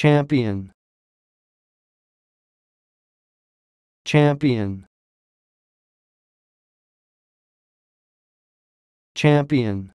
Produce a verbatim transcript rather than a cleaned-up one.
champion, champion, champion.